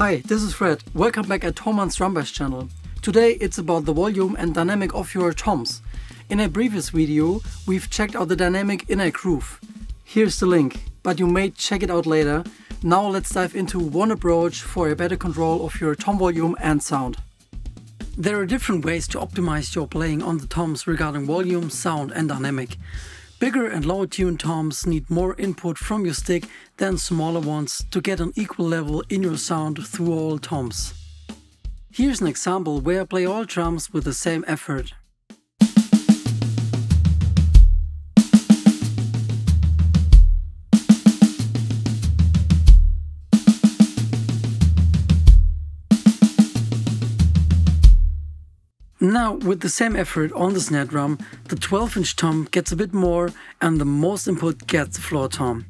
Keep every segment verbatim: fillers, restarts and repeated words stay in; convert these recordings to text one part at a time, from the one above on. Hi, this is Fred. Welcome back at Thomann's Drum Bash channel. Today it's about the volume and dynamic of your toms. In a previous video we've checked out the dynamic in a groove. Here's the link, but you may check it out later. Now let's dive into one approach for a better control of your tom volume and sound. There are different ways to optimize your playing on the toms regarding volume, sound and dynamic. Bigger and lower tuned toms need more input from your stick than smaller ones to get an equal level in your sound through all toms. Here's an example where I play all drums with the same effort. Now, with the same effort on the snare drum, the twelve inch tom gets a bit more and the most input gets the floor tom.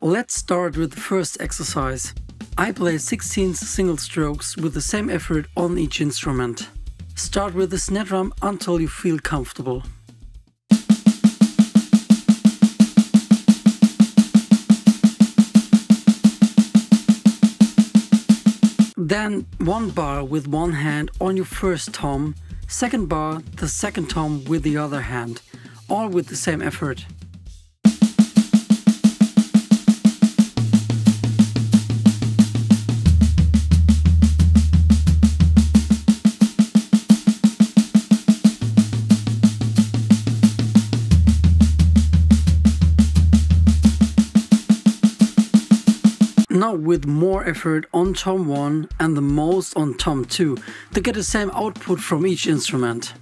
Let's start with the first exercise. I play sixteen single strokes with the same effort on each instrument. Start with the snare drum until you feel comfortable. Then one bar with one hand on your first tom, second bar the second tom with the other hand, all with the same effort. Now with more effort on tom one and the most on tom two to get the same output from each instrument.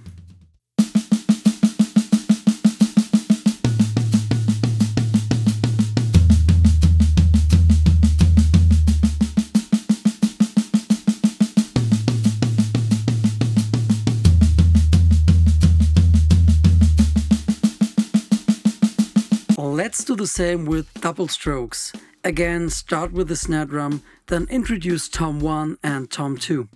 Let's do the same with double strokes. Again, start with the snare drum, then introduce tom one and tom two.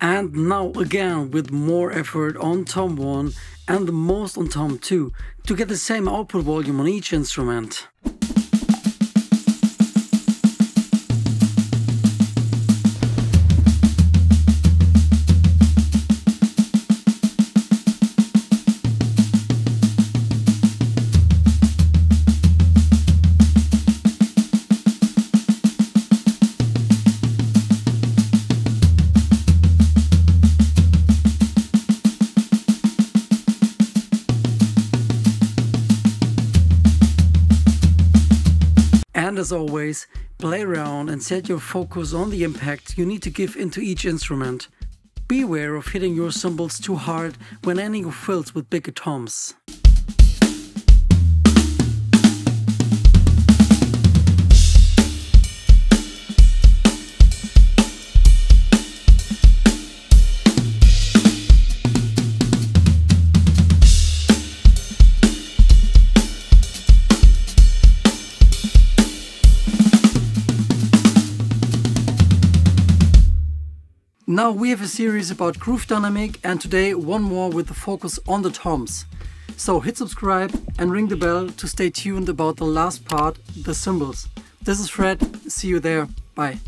And now again with more effort on tom one and the most on tom two to get the same output volume on each instrument. And as always, play around and set your focus on the impact you need to give into each instrument. Beware of hitting your cymbals too hard when ending your fills with bigger toms. Now we have a series about groove dynamic and today one more with the focus on the toms. So hit subscribe and ring the bell to stay tuned about the last part, the cymbals. This is Fred, see you there, bye.